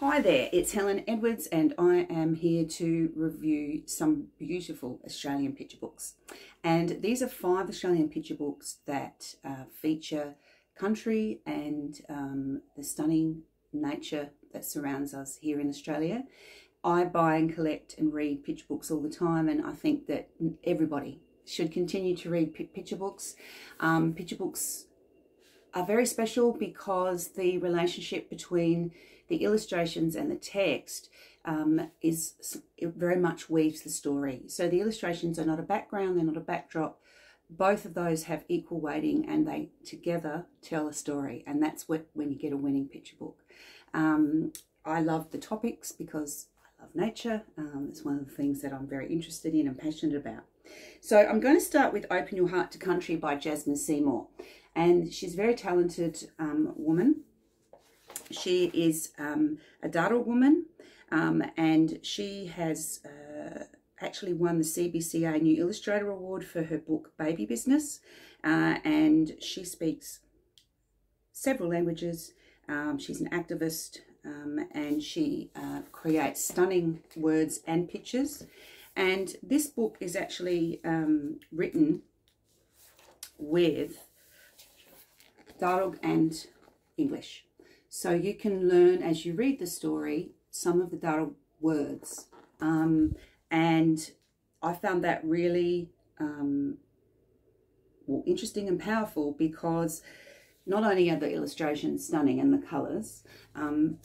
Hi there, it's Helen Edwards and I am here to review some beautiful Australian picture books. And these are 5 Australian picture books that feature country and the stunning nature that surrounds us here in Australia. I buy and collect and read picture books all the time, and I think that everybody should continue to read picture books. Picture books are very special because the relationship between the illustrations and the text it very much weaves the story. So the illustrations are not a background, they're not a backdrop. Both of those have equal weighting and they together tell a story, and that's what, when you get a winning picture book. I love the topics because I love nature. It's one of the things that I'm very interested in and passionate about. So I'm going to start with Open Your Heart to Country by Jasmine Seymour. And she's a very talented woman. She is a Dharug woman, and she has actually won the CBCA New Illustrator Award for her book Baby Business. And she speaks several languages. She's an activist, and she creates stunning words and pictures. And this book is actually written with Dharug and English. So you can learn, as you read the story, some of the Dharug words. And I found that really interesting and powerful, because not only are the illustrations stunning and the colours,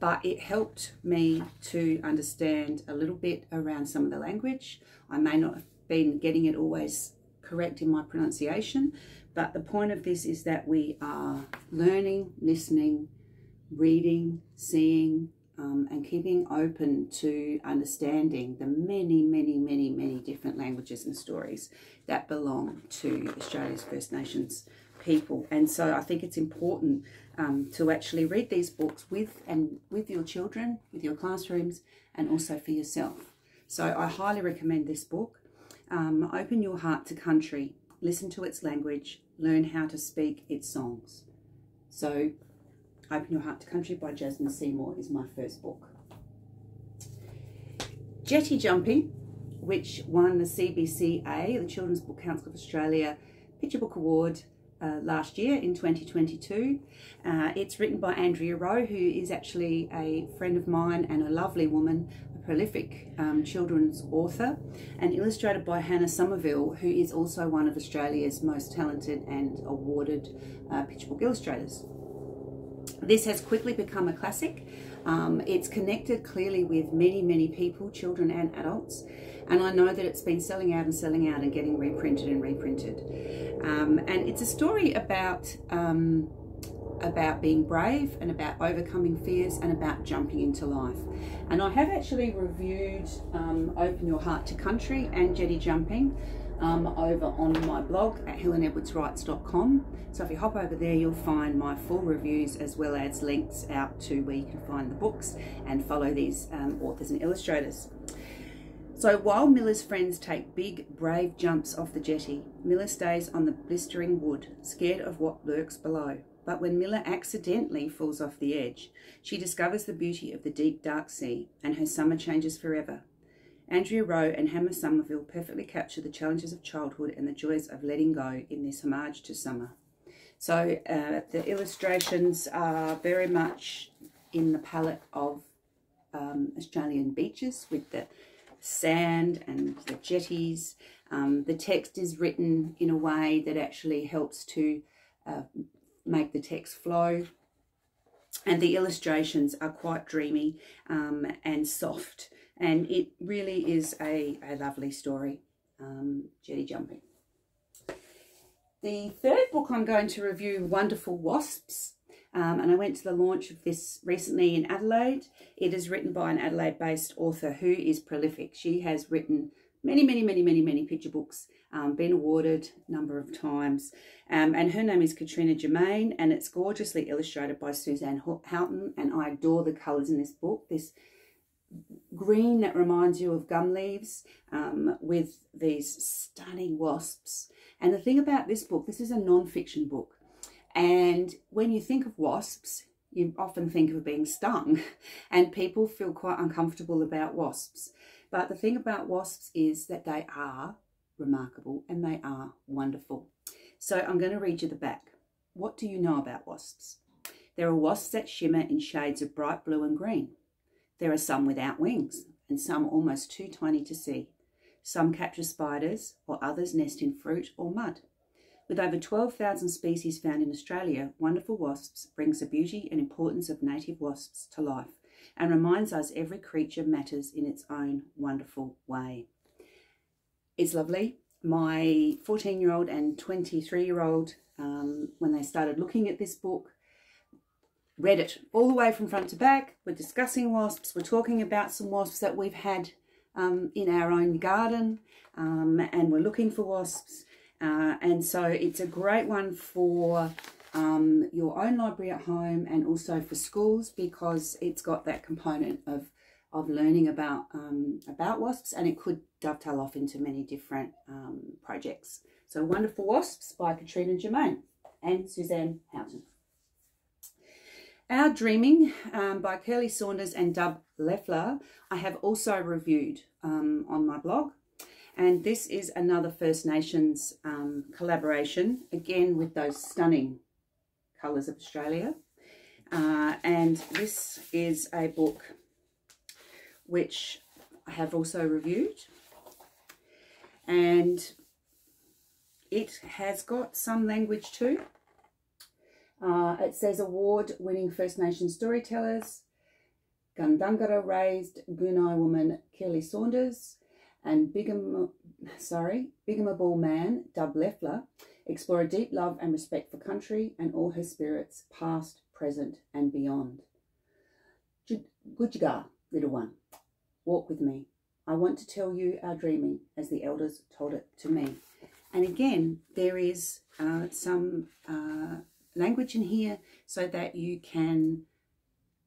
but it helped me to understand a little bit around some of the language. I may not have been getting it always correct in my pronunciation, but the point of this is that we are learning, listening, reading, seeing, and keeping open to understanding the many different languages and stories that belong to Australia's First Nations people. And so I think it's important to actually read these books with your children, with your classrooms, and also for yourself. So I highly recommend this book. Open Your Heart to Country, listen to its language, learn how to speak its songs. So Open Your Heart to Country by Jasmine Seymour is my first book. Jetty Jumping, which won the CBCA, the Children's Book Council of Australia, Picture Book Award last year in 2022. It's written by Andrea Rowe, who is actually a friend of mine and a lovely woman, a prolific children's author, and illustrated by Hannah Sommerville, who is also one of Australia's most talented and awarded picture book illustrators. This has quickly become a classic. It's connected clearly with many people, children and adults, and I know that it's been selling out and getting reprinted and reprinted. And it's a story about being brave and about overcoming fears and about jumping into life. And I have actually reviewed Open Your Heart to Country and Jetty Jumping over on my blog at HelenEdwardsWrites.com. So if you hop over there, you'll find my full reviews as well as links out to where you can find the books and follow these authors and illustrators. So while Miller's friends take big, brave jumps off the jetty, Miller stays on the blistering wood, scared of what lurks below. But when Miller accidentally falls off the edge, she discovers the beauty of the deep, dark sea, and her summer changes forever. Andrea Rowe and Hannah Sommerville perfectly capture the challenges of childhood and the joys of letting go in this homage to summer. So the illustrations are very much in the palette of Australian beaches, with the sand and the jetties. The text is written in a way that actually helps to make the text flow. And the illustrations are quite dreamy and soft. And it really is a lovely story, Jetty Jumping. The third book I'm going to review, Wonderful Wasps, and I went to the launch of this recently in Adelaide. It is written by an Adelaide-based author who is prolific. She has written many picture books, been awarded a number of times, and her name is Katrina Germain, and it's gorgeously illustrated by Suzanne Houghton, and I adore the colours in this book. This green that reminds you of gum leaves, with these stunning wasps. And the thing about this book, this is a non-fiction book, and when you think of wasps you often think of being stung, and people feel quite uncomfortable about wasps. But the thing about wasps is that they are remarkable and they are wonderful. So I'm going to read you the back. What do you know about wasps? There are wasps that shimmer in shades of bright blue and green. There are some without wings and some almost too tiny to see. Some capture spiders or others nest in fruit or mud. With over 12,000 species found in Australia, Wonderful Wasps brings the beauty and importance of native wasps to life and reminds us every creature matters in its own wonderful way. It's lovely. My 14-year-old and 23-year-old, when they started looking at this book, read it all the way from front to back. We're discussing wasps. We're talking about some wasps that we've had in our own garden, and we're looking for wasps. And so it's a great one for your own library at home and also for schools, because it's got that component of learning about wasps, and it could dovetail off into many different projects. So Wonderful Wasps by Katrina Germain and Suzanne Houghton. Our Dreaming by Kirli Saunders and Dub Leffler I have also reviewed on my blog. And this is another First Nations collaboration, again with those stunning colours of Australia. And this is a book which I have also reviewed. And it has got some language too. It says award-winning First Nation storytellers, Gundungurra-raised Gunai woman Kirli Saunders, and Bigamaball man Dub Leffler explore a deep love and respect for country and all her spirits, past, present, and beyond. Gudjigar, little one, walk with me. I want to tell you our dreaming as the elders told it to me. And again, there is some language in here so that you can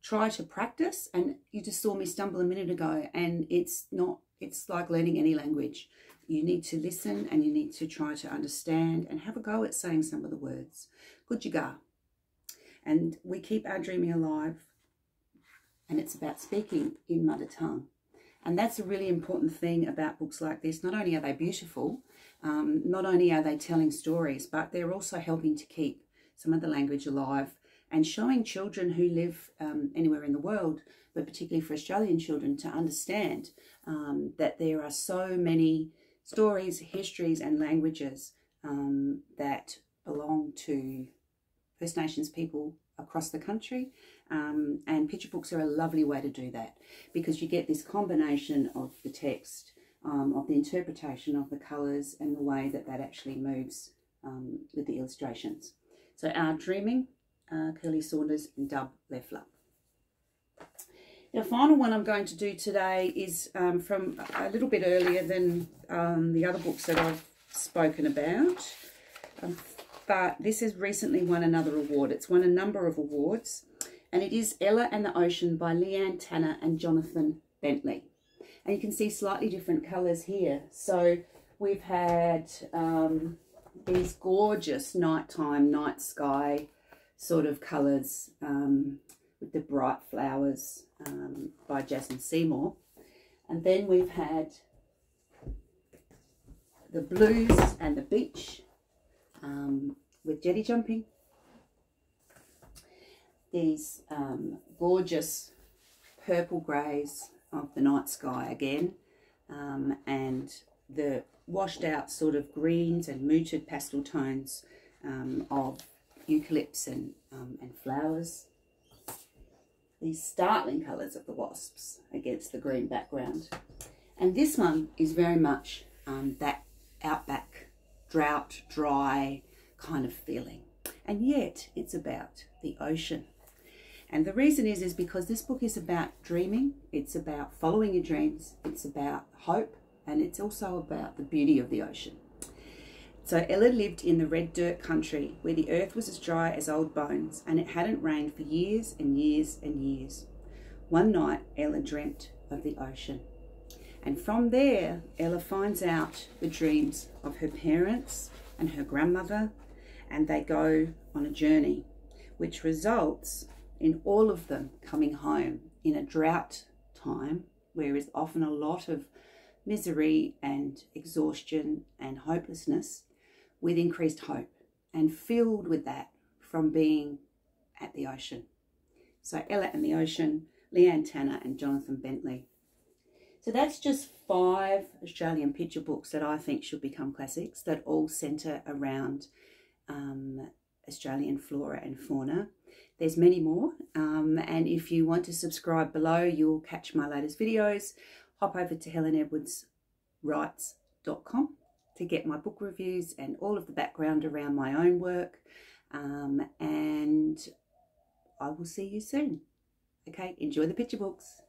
try to practice. And you just saw me stumble a minute ago, and it's like learning any language. You need to listen and you need to try to understand and have a go at saying some of the words. Gudjigar. And we keep our dreaming alive, and it's about speaking in mother tongue. And that's a really important thing about books like this. Not only are they beautiful, not only are they telling stories, but they're also helping to keep some of the language alive and showing children who live anywhere in the world, but particularly for Australian children, to understand that there are so many stories, histories and languages that belong to First Nations people across the country. And picture books are a lovely way to do that, because you get this combination of the text, of the interpretation of the colours and the way that that actually moves with the illustrations. So Our Dreaming, Kirli Saunders and Dub Leffler. The final one I'm going to do today is from a little bit earlier than the other books that I've spoken about, but this has recently won another award. It's won a number of awards, and it is Ella and the Ocean by Lian Tanner and Jonathan Bentley. And you can see slightly different colours here. So we've had these gorgeous nighttime, night sky sort of colours with the bright flowers by Jasmine Seymour. And then we've had the blues and the beach with jetty jumping. These gorgeous purple greys of the night sky again, and the washed out sort of greens and muted pastel tones of eucalypts and flowers. These startling colours of the wasps against the green background. And this one is very much that outback, drought, dry kind of feeling. And yet it's about the ocean. And the reason is because this book is about dreaming. It's about following your dreams. It's about hope. And it's also about the beauty of the ocean. So Ella lived in the red dirt country where the earth was as dry as old bones, and it hadn't rained for years and years and years. One night Ella dreamt of the ocean, and from there Ella finds out the dreams of her parents and her grandmother, and they go on a journey which results in all of them coming home in a drought time, where is often a lot of misery and exhaustion and hopelessness, with increased hope and filled with that from being at the ocean. So Ella and the Ocean, Lian Tanner and Jonathan Bentley. So that's just 5 Australian picture books that I think should become classics, that all centre around Australian flora and fauna. There's many more, and if you want to subscribe below, you'll catch my latest videos. Hop over to HelenEdwardsWrites.com to get my book reviews and all of the background around my own work, and I will see you soon. Okay, enjoy the picture books.